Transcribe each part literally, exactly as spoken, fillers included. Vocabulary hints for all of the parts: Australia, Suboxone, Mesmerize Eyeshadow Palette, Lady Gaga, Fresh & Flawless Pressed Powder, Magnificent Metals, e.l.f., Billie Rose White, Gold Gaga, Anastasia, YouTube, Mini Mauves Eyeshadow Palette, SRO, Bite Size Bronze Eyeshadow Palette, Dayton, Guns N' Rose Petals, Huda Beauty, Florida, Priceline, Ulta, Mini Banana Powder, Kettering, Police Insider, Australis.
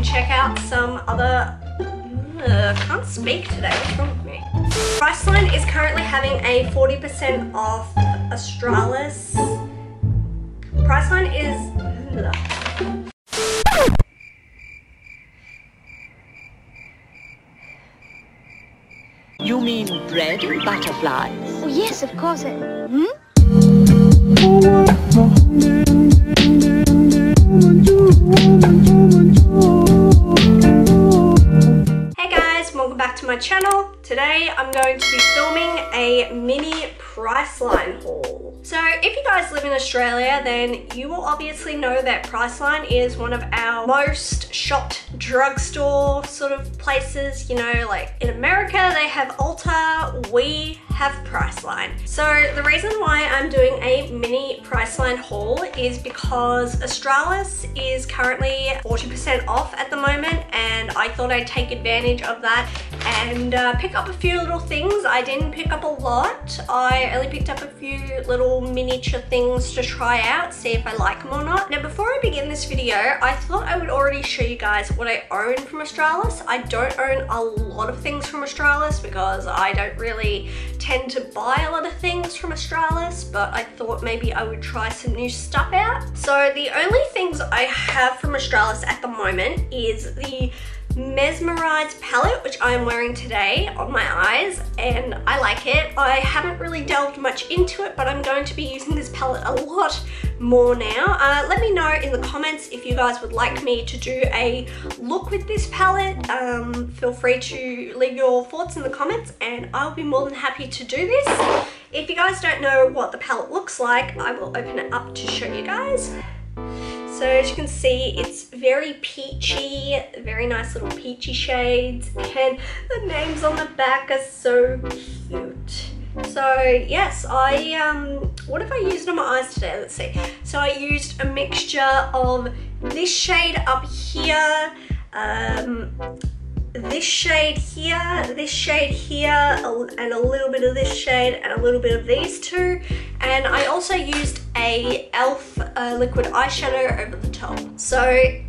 and check out some other... I can't speak today, what's wrong with me? Priceline is currently having a forty percent off Australis. Priceline is... You mean bread and butterflies? Oh yes, of course. I... Hmm? Hey guys, welcome back to my channel. Today I'm going to be filming a mini Priceline haul. So if you guys live in Australia, then you will obviously know that Priceline is one of our most shopped drugstore sort of places. You know, like in America they have Ulta, we have Priceline. So the reason why I'm doing a mini Priceline haul is because Australis is currently forty percent off at the moment, and I thought I'd take advantage of that and uh, pick up a few little things. I didn't pick up a lot. I only picked up a few little miniature things to try out, see if I like them or not. Now before I begin this video, I thought I would already show you guys what I own from Australis. I don't own a lot of things from Australis because I don't really tend to buy a lot of things from Australis, but I thought maybe I would try some new stuff out. So the only things I have from Australis at the moment is the Mesmerize palette, which I am wearing today on my eyes, and I like it. I haven't really delved much into it, but I'm going to be using this palette a lot more now. Uh, let me know in the comments if you guys would like me to do a look with this palette. Um, feel free to leave your thoughts in the comments and I'll be more than happy to do this. If you guys don't know what the palette looks like, I will open it up to show you guys. So as you can see, it's very peachy, very nice little peachy shades, and the names on the back are so cute. So yes, I, um, what have I used on my eyes today? Let's see. So I used a mixture of this shade up here, um, this shade here, this shade here, and a little bit of this shade, and a little bit of these two. And I also used a e l f Uh, liquid eyeshadow over the top. So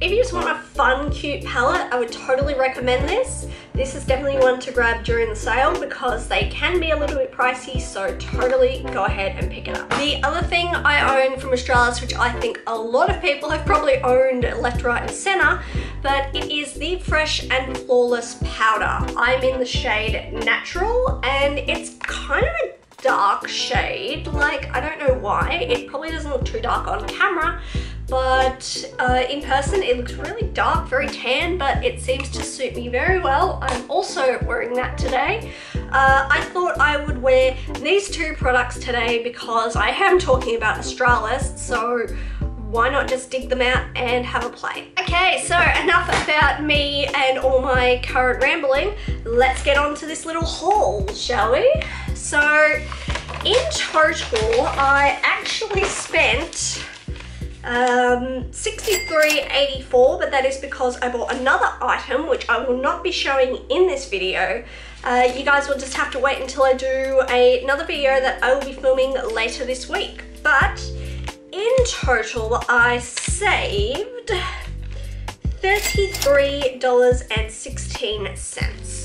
if you just want a fun, cute palette, I would totally recommend this. This is definitely one to grab during the sale because they can be a little bit pricey, so totally go ahead and pick it up. The other thing I own from Australis, which I think a lot of people have probably owned left, right and centre, but it is the Fresh and Flawless Powder. I'm in the shade Natural, and it's kind of a dark shade. Like, I don't know why. It probably doesn't look too dark on camera, but uh, in person it looks really dark, very tan, but it seems to suit me very well. I'm also wearing that today. Uh, I thought I would wear these two products today because I am talking about Australis, so why not just dig them out and have a play? Okay, so enough about me and all my current rambling. Let's get on to this little haul, shall we? So in total, I actually spent um, sixty-three eighty-four, but that is because I bought another item, which I will not be showing in this video. Uh, you guys will just have to wait until I do a, another video that I will be filming later this week. But in total, I saved thirty-three dollars and sixteen cents.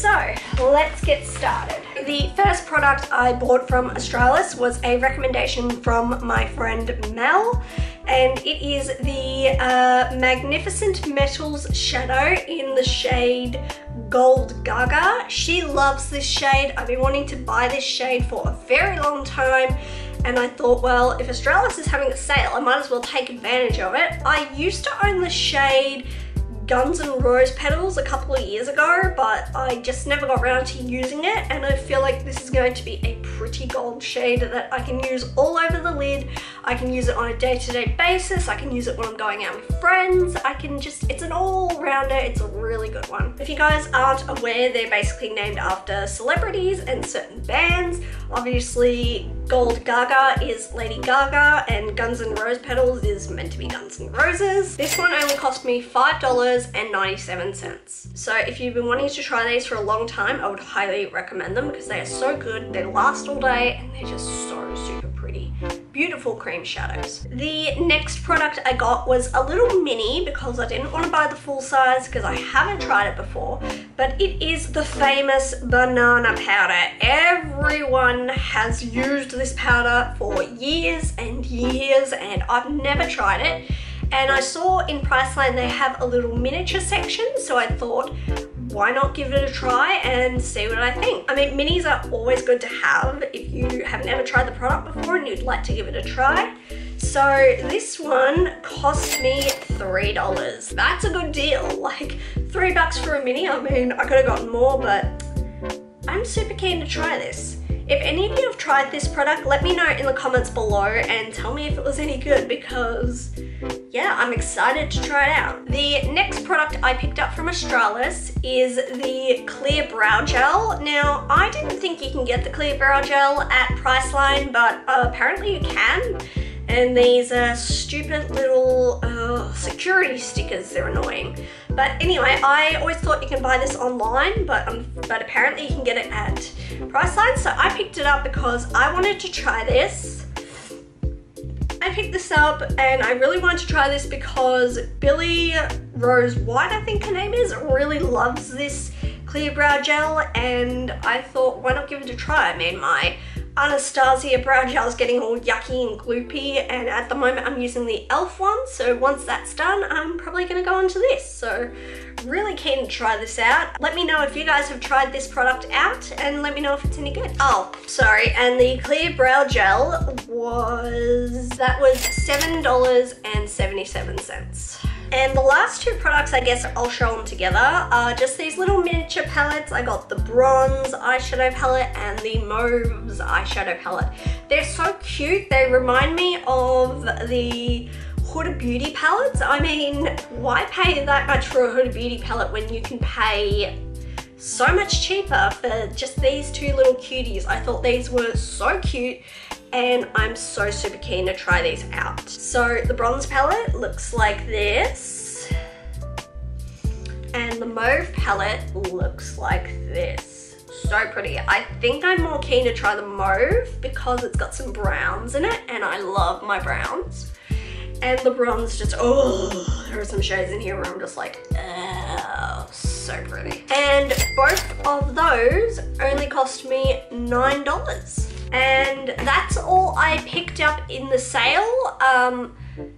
So let's get started. The first product I bought from Australis was a recommendation from my friend Mel, and it is the uh, Magnificent Metals shadow in the shade Gold Gaga. She loves this shade. I've been wanting to buy this shade for a very long time, and I thought, well, if Australis is having a sale, I might as well take advantage of it. I used to own the shade Guns N' Rose Petals a couple of years ago, but I just never got around to using it, and I feel like this is going to be a pretty gold shade that I can use all over the lid. I can use it on a day-to-day basis, I can use it when I'm going out with friends, I can just, it's an all-rounder, it's a really good one. If you guys aren't aware, they're basically named after celebrities and certain bands. Obviously, Gold Gaga is Lady Gaga, and Guns N' Rose Petals is meant to be Guns N' Roses. This one only cost me five dollars and ninety-seven cents. So if you've been wanting to try these for a long time, I would highly recommend them because they are so good, they last all day, and they're just so super pretty. beautiful cream shadows. The next product I got was a little mini because I didn't want to buy the full size because I haven't tried it before, but it is the famous banana powder. Everyone has used this powder for years and years and I've never tried it. And I saw in Priceline they have a little miniature section, so I thought, why not give it a try and see what I think? I mean, minis are always good to have if you have never tried the product before and you'd like to give it a try. So this one cost me three dollars. That's a good deal, like three bucks for a mini. I mean, I could have gotten more, but I'm super keen to try this. If any of you have tried this product, let me know in the comments below and tell me if it was any good because, yeah, I'm excited to try it out. The next product I picked up from Australis is the Clear Brow Gel. Now, I didn't think you can get the Clear Brow Gel at Priceline, but uh, apparently you can. And these are stupid little uh, security stickers, they're annoying. But anyway, I always thought you can buy this online, but um, but apparently you can get it at Priceline. So I picked it up because I wanted to try this. I picked this up and I really wanted to try this because Billie Rose White, I think her name is, really loves this Clear Brow Gel and I thought, why not give it a try? I mean, my Anastasia brow gel is getting all yucky and gloopy and at the moment I'm using the e l f one, so once that's done I'm probably going to go on to this. So really keen to try this out. Let me know if you guys have tried this product out and let me know if it's any good. Oh, sorry, and the Clear Brow Gel was, that was seven dollars and seventy-seven cents. And the last two products, I guess I'll show them together, are just these little miniature palettes. I got the Bronze Eyeshadow Palette and the Mauves Eyeshadow Palette. They're so cute. They remind me of the Huda Beauty palettes. I mean, why pay that much for a Huda Beauty palette when you can pay so much cheaper for just these two little cuties? I thought these were so cute. And I'm so super keen to try these out. So the Bronze palette looks like this. And the Mauve palette looks like this. So pretty. I think I'm more keen to try the Mauve because it's got some browns in it and I love my browns. And the Bronze just, oh, there are some shades in here where I'm just like, oh, so pretty. And both of those only cost me nine dollars. And that's all I picked up in the sale. Um,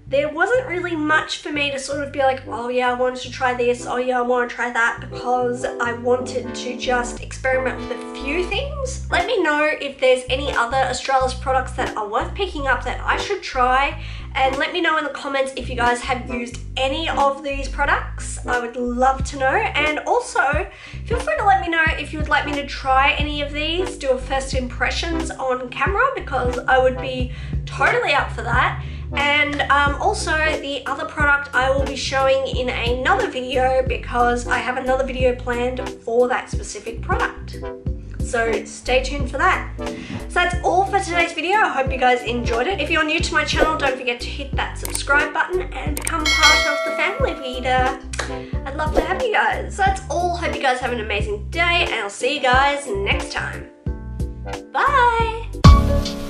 there wasn't really much for me to sort of be like, oh yeah, I wanted to try this, oh yeah, I want to try that, because I wanted to just experiment with a few things. Let me know if there's any other Australis products that are worth picking up that I should try, and let me know in the comments if you guys have used any of these products. I would love to know, and also feel free to let me know if you would like me to try any of these, do a first impressions on camera, because I would be totally up for that. And um, also the other product I will be showing in another video because I have another video planned for that specific product. So stay tuned for that. So that's all for today's video. I hope you guys enjoyed it. If you're new to my channel, don't forget to hit that subscribe button and become part of the family. We'd, uh, I'd love to have you guys. So that's all. Hope you guys have an amazing day and I'll see you guys next time. Bye.